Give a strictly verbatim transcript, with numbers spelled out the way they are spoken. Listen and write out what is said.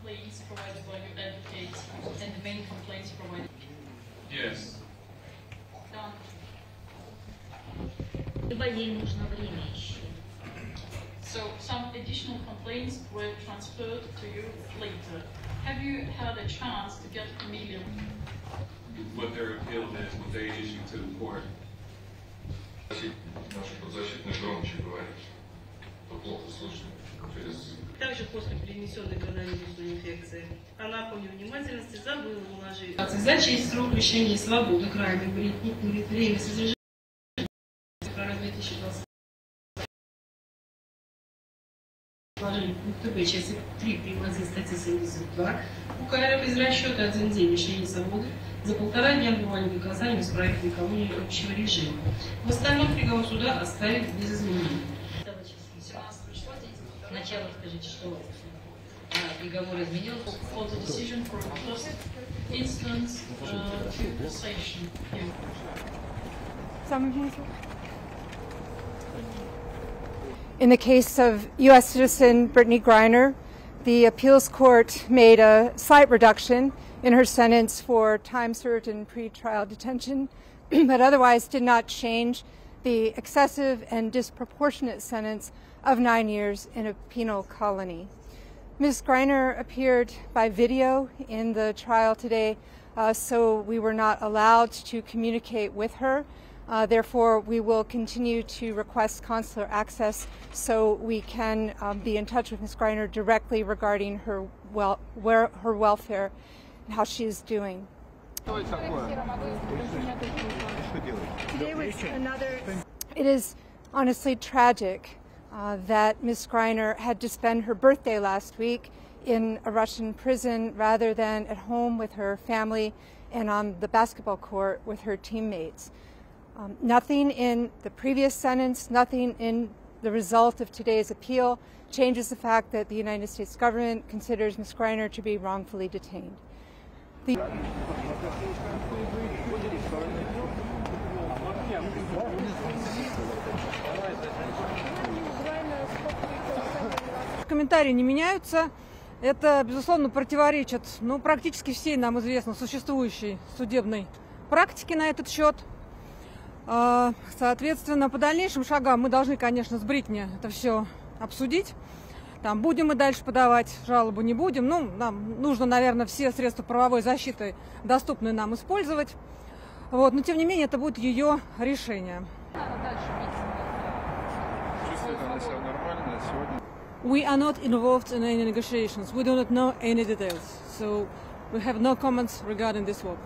complaints provided by your advocates and the main complaints provided? Yes. Done. So some additional complaints were transferred to you later. Have you had a chance to get familiar with what their appeal is, what they issued to the court? Также после перенесенной коронавирусной инфекции она по невнимательности забыла уложить. За честь срок лишения свободы крайне Бритни время содержания две тысячи двадцатого положили пункт Б части три прим.один статьи семьдесят два УК РФ из расчета один день лишения свободы за полтора дня отбывания наказания из проектной колонии общего режима. В остальном приговор суда оставить без изменений. Сначала скажите, что приговор изменен. For the decision for first instance to session. In the case of U S citizen Brittney Griner, the appeals court made a slight reduction in her sentence for time served in pretrial detention, but otherwise did not change the excessive and disproportionate sentence of nine years in a penal colony. Miz Griner appeared by video in the trial today, uh, so we were not allowed to communicate with her. Uh, therefore, we will continue to request consular access so we can um, be in touch with Miz Griner directly regarding her, wel where, her welfare and how she is doing. It is honestly tragic Uh, that Miz Griner had to spend her birthday last week in a Russian prison rather than at home with her family and on the basketball court with her teammates. Um, nothing in the previous sentence, nothing in the result of today's appeal changes the fact that the United States government considers Miz Griner to be wrongfully detained. The Комментарии не меняются. Это, безусловно, противоречит, ну, практически всей нам известно существующей судебной практике на этот счет. Соответственно, по дальнейшим шагам мы должны, конечно, с Бритни это все обсудить. Там будем мы дальше подавать жалобу, не будем. Ну, нам нужно, наверное, все средства правовой защиты, доступные нам, использовать. Вот. Но, тем не менее, это будет ее решение. We are not involved in any negotiations. We do not know any details, so we have no comments regarding this work.